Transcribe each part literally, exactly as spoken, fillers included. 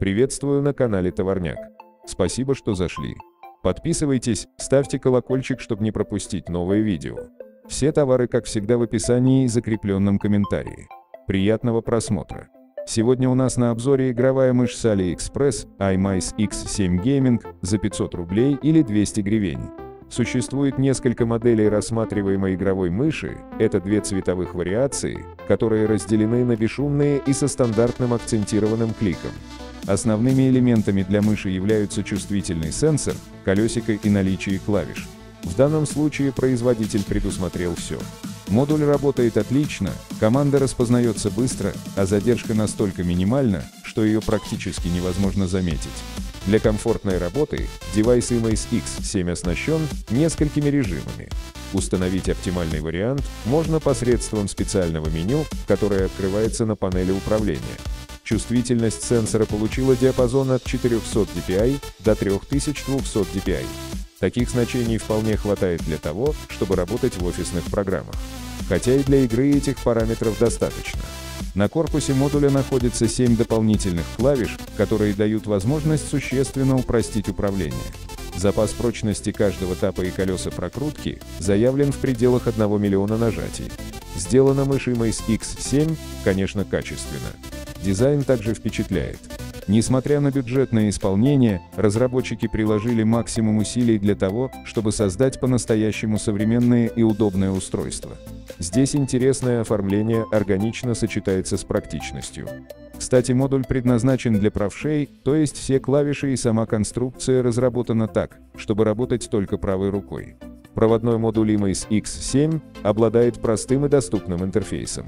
Приветствую на канале Товарняк. Спасибо, что зашли. Подписывайтесь, ставьте колокольчик, чтобы не пропустить новые видео. Все товары, как всегда, в описании и закрепленном комментарии. Приятного просмотра. Сегодня у нас на обзоре игровая мышь с AliExpress iMice икс семь Gaming за пятьсот рублей или двести гривен. Существует несколько моделей рассматриваемой игровой мыши, это две цветовых вариации, которые разделены на бесшумные и со стандартным акцентированным кликом. Основными элементами для мыши являются чувствительный сенсор, колесико и наличие клавиш. В данном случае производитель предусмотрел все. Модуль работает отлично, команда распознается быстро, а задержка настолько минимальна, что ее практически невозможно заметить. Для комфортной работы девайс iMice икс семь оснащен несколькими режимами. Установить оптимальный вариант можно посредством специального меню, которое открывается на панели управления. Чувствительность сенсора получила диапазон от четырехсот дэ пи ай до трёх тысяч двухсот дэ пи ай. Таких значений вполне хватает для того, чтобы работать в офисных программах. Хотя и для игры этих параметров достаточно. На корпусе модуля находится семь дополнительных клавиш, которые дают возможность существенно упростить управление. Запас прочности каждого тапа и колеса прокрутки заявлен в пределах одного миллиона нажатий. Сделана мышь iMice икс семь, конечно, качественно. Дизайн также впечатляет. Несмотря на бюджетное исполнение, разработчики приложили максимум усилий для того, чтобы создать по-настоящему современное и удобное устройство. Здесь интересное оформление органично сочетается с практичностью. Кстати, модуль предназначен для правшей, то есть все клавиши и сама конструкция разработана так, чтобы работать только правой рукой. Проводной модуль iMice икс семь обладает простым и доступным интерфейсом.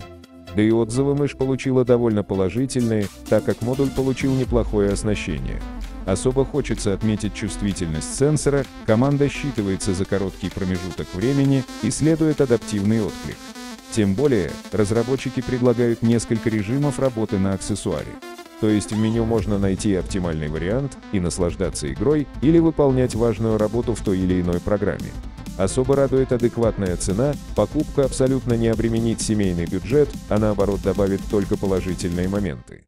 Да и отзывы мышь получила довольно положительные, так как модуль получил неплохое оснащение. Особо хочется отметить чувствительность сенсора, команда считывается за короткий промежуток времени и следует адаптивный отклик. Тем более, разработчики предлагают несколько режимов работы на аксессуаре. То есть в меню можно найти оптимальный вариант и наслаждаться игрой или выполнять важную работу в той или иной программе. Особо радует адекватная цена, покупка абсолютно не обременит семейный бюджет, а наоборот добавит только положительные моменты.